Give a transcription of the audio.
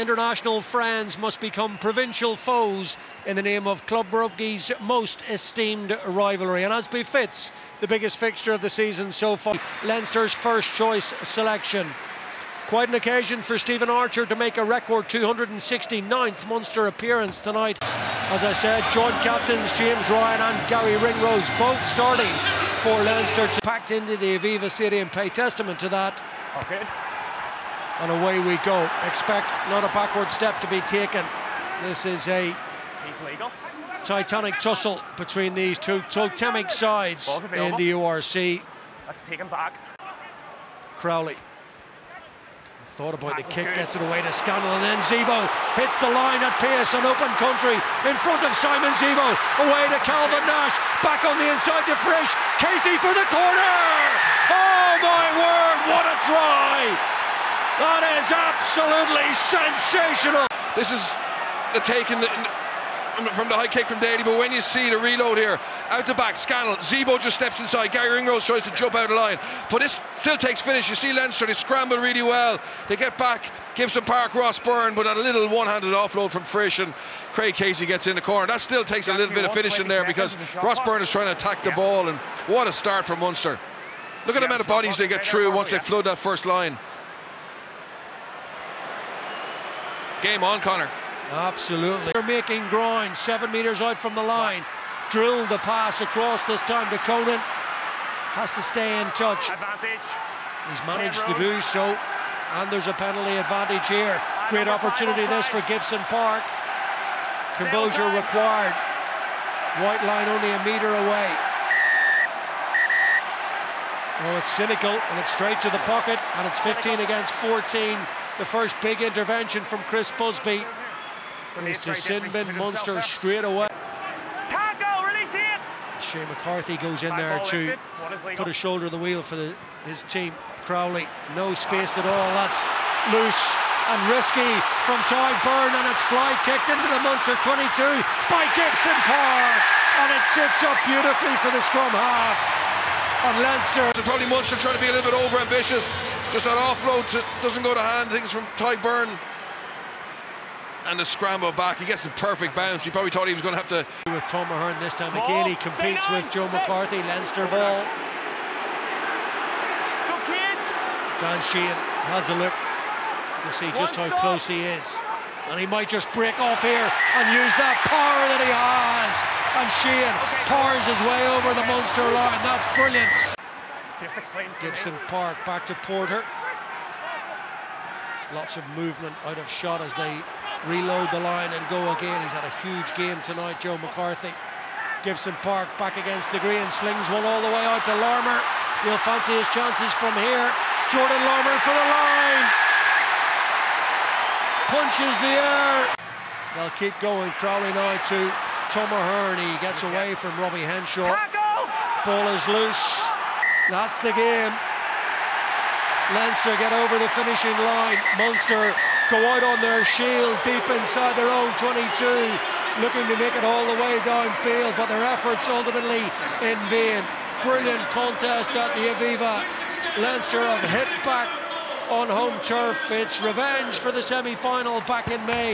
International friends must become provincial foes in the name of club rugby's most esteemed rivalry, and as befits the biggest fixture of the season so far, Leinster's first choice selection. Quite an occasion for Stephen Archer to make a record 269th Munster appearance tonight. As I said, joint captains James Ryan and Gary Ringrose both starting for Leinster, packed into the Aviva Stadium, pay testament to that. Okay. And away we go. Expect not a backward step to be taken. This is a titanic tussle between these two totemic sides in the URC. That's taken back. Crowley thought about the kick, gets it away to Scannell, and then Zebo hits the line at pace, an open country in front of Simon Zebo, away to Calvin Nash, back on the inside to Frisch, Casey for the corner. Oh my word, what a try! That is absolutely sensational. This is the take from the high kick from Daly, but when you see the reload here, out the back, Scannell, Zebo just steps inside, Gary Ringrose tries to jump out of line, but this still takes finish. You see Leinster, they scramble really well, they get back, Gibson Park, Ross Byrne, but a little one-handed offload from Frisch, and Craig Casey gets in the corner. That still takes a little bit of finishing there, because Ross Byrne is trying to attack the ball, and what a start for Munster. Look at the amount of bodies they get through once they flood that first line. Game on, Connor. Absolutely. They're making ground, 7 metres out from the line. Drilled the pass across this time to Conan. Has to stay in touch. Advantage. He's managed to do so. And there's a penalty advantage here. Great opportunity this for Gibson Park. Composure required. White line only a metre away. Oh, it's cynical, and it's straight to the pocket, and it's 15 against 14. The first big intervention from Chris Busby is to sin bin Munster straight away. Tango, release it! Shane McCarthy goes in there to put a shoulder to the wheel for his team. Crowley, no space at all. That's loose and risky from Tadhg Beirne, and it's fly kicked into the Munster 22 by Gibson Park, and it sits up beautifully for the scrum half. And Leinster. So probably Munster trying to be a little bit over ambitious. Just that offload doesn't go to hand. I think it's from Tadhg Beirne. And the scramble back. He gets the perfect bounce. He probably thought he was going to have to. With Tom O'Hearn this time again. He competes with Joe McCarthy. Leinster ball. Dan Sheehan has a look to see just how close he is. And he might just break off here and use that power that he has. And Sheehan powers his way over the Munster line. That's brilliant. Gibson Park back to Porter. Lots of movement out of shot as they reload the line and go again. He's had a huge game tonight, Joe McCarthy. Gibson Park back against the green, slings one all the way out to Larmour. He'll fancy his chances from here. Jordan Larmour for the line. Punches the air. They'll keep going. Crowley now to Tom O'Hearn. He gets away from Robbie Henshaw. Ball is loose. That's the game. Leinster get over the finishing line. Munster go out on their shield deep inside their own 22, looking to make it all the way downfield, but their efforts ultimately in vain. Brilliant contest at the Aviva. Leinster have hit back on home turf. It's revenge for the semi-final back in May.